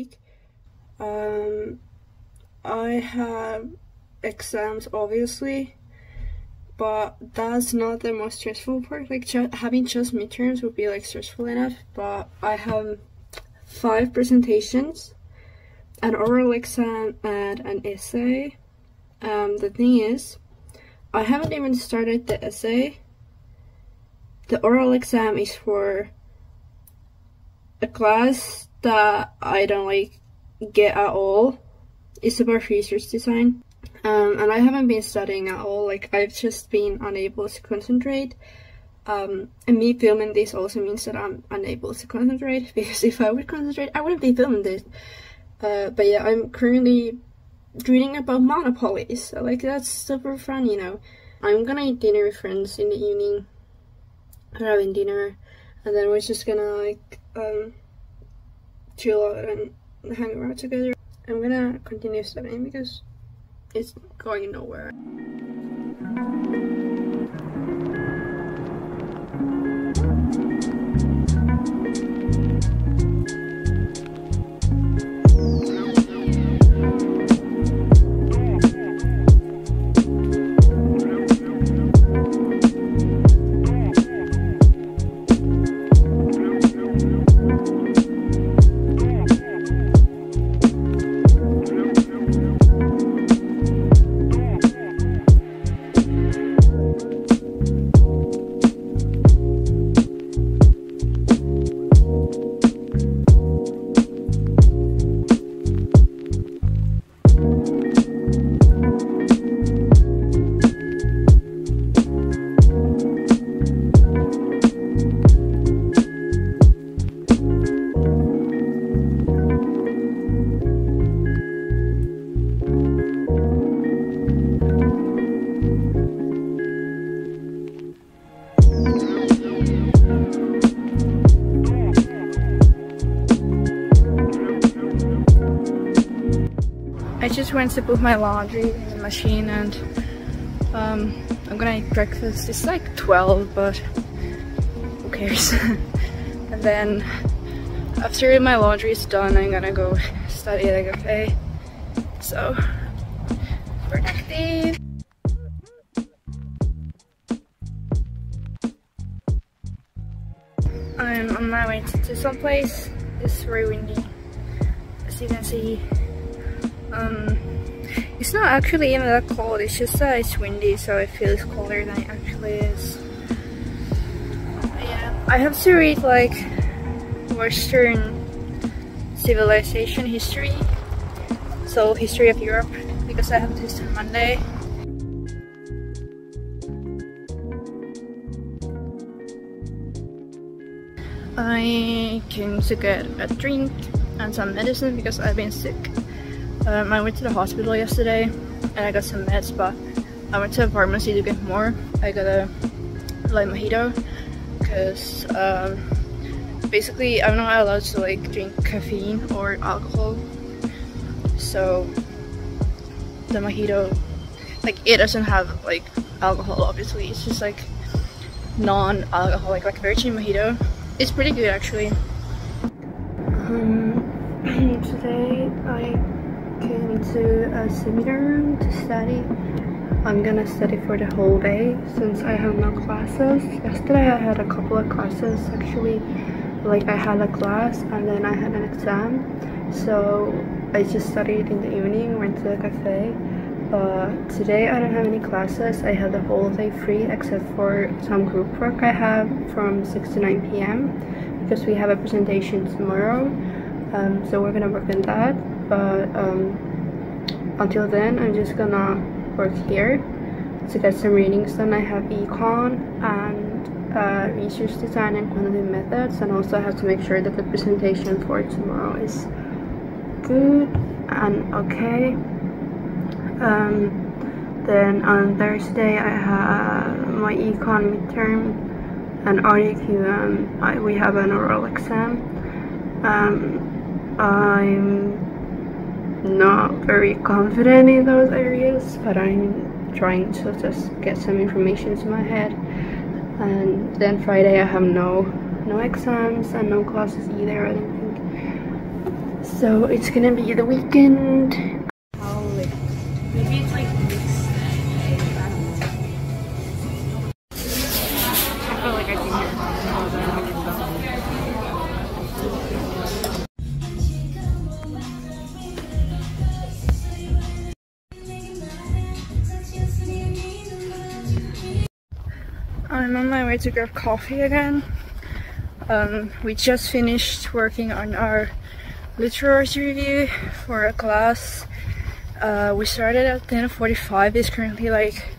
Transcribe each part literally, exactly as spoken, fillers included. week. Um, I have exams, obviously, but that's not the most stressful part. Like, just having just midterms would be like stressful enough, but I have five presentations, an oral exam, and an essay. Um, the thing is, I haven't even started the essay. The oral exam is for a class that I don't like get at all. It's about research design, um, and I haven't been studying at all. Like, I've just been unable to concentrate, um, and me filming this also means that I'm unable to concentrate, because if I would concentrate, I wouldn't be filming this. Uh, but yeah, I'm currently reading about monopolies, so like, that's super fun, you know. I'm gonna eat dinner with friends in the evening. We're having dinner, and then we're just gonna like um chill out and hang around together. I'm gonna continue studying because it's going nowhere. I went to put my laundry in the machine, and um, I'm gonna eat breakfast. It's like twelve, but who cares? And then after my laundry is done, I'm gonna go study at a cafe. So productive. I'm on my way to someplace. It's very windy, as you can see. Um, it's not actually even that cold, it's just that it's windy, so it feels colder than it actually is. But yeah, I have to read like Western civilization history, so history of Europe, because I have this on Monday. I came to get a drink and some medicine because I've been sick. Um, I went to the hospital yesterday and I got some meds, but I went to the pharmacy to get more. I got a light mojito because um, basically I'm not allowed to like drink caffeine or alcohol, so the mojito, like, it doesn't have like alcohol, obviously. It's just like non-alcoholic, like virgin mojito. It's pretty good, actually. Um, today I came to a seminar room to study. I'm gonna study for the whole day since I have no classes. Yesterday I had a couple of classes, actually. Like, I had a class and then I had an exam, so I just studied in the evening, went to a cafe. Uh, today I don't have any classes. I had the whole day free except for some group work I have from six to nine p m because we have a presentation tomorrow, um, so we're gonna work on that. But um, until then, I'm just gonna work here to get some readings done. I have econ and uh, research design and quantitative methods, and also I have to make sure that the presentation for tomorrow is good and okay. Um, then on Thursday, I have my econ midterm and R E Q M. I, we have an oral exam. Um, I'm not very confident in those areas, but I'm trying to just get some information to my head. And then Friday I have no no exams and no classes either, I don't think. So it's gonna be the weekend. Maybe it's like mixed. I don't know. I feel like I can hear it. I'm on my way to grab coffee again. Um, we just finished working on our literature review for a class. Uh, we started at ten forty-five. It's currently like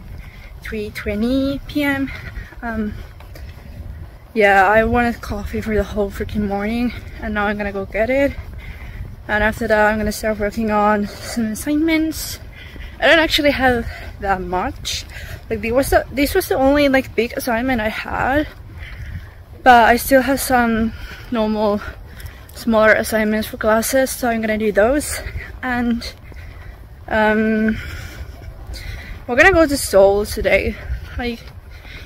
three twenty p m Um, yeah, I wanted coffee for the whole freaking morning, and now I'm gonna go get it. And after that, I'm gonna start working on some assignments. I don't actually have that much. Like this was the, this was the only like big assignment I had, but I still have some normal smaller assignments for classes, so I'm gonna do those. And um, we're gonna go to Seoul today. Like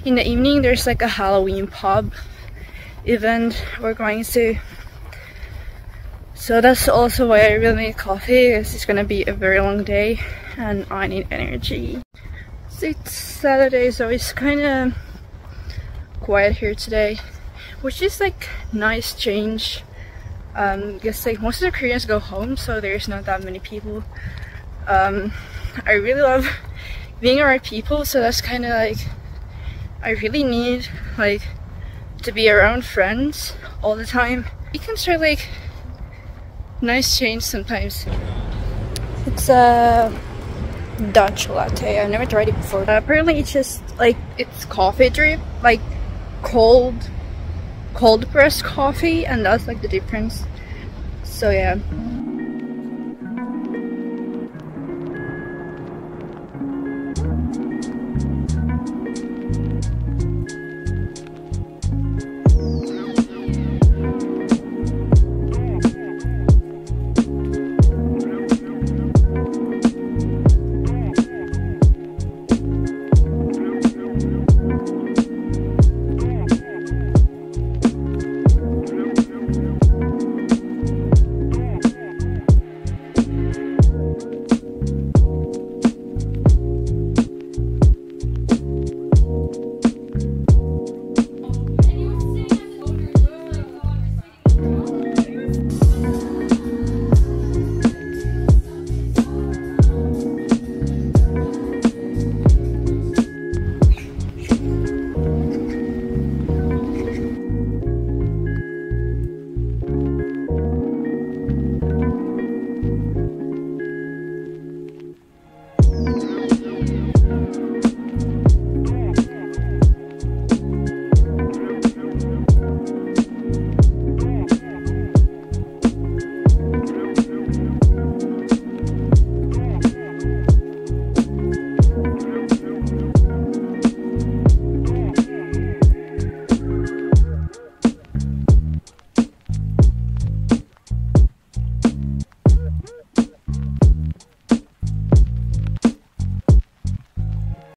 in the evening there's like a Halloween pub event we're going to, so that's also why I really need coffee, because it's gonna be a very long day and I need energy. So it's Saturday, so it's kinda quiet here today, which is like nice change. Um, I guess like most of the Koreans go home, so there's not that many people. Um, I really love being around people, so that's kind of like, I really need like to be around friends all the time. It can start like nice change sometimes. It's a Dutch latte. I've never tried it before. Uh, apparently it's just like, it's coffee drip, like cold cold pressed coffee, and that's like the difference. So yeah.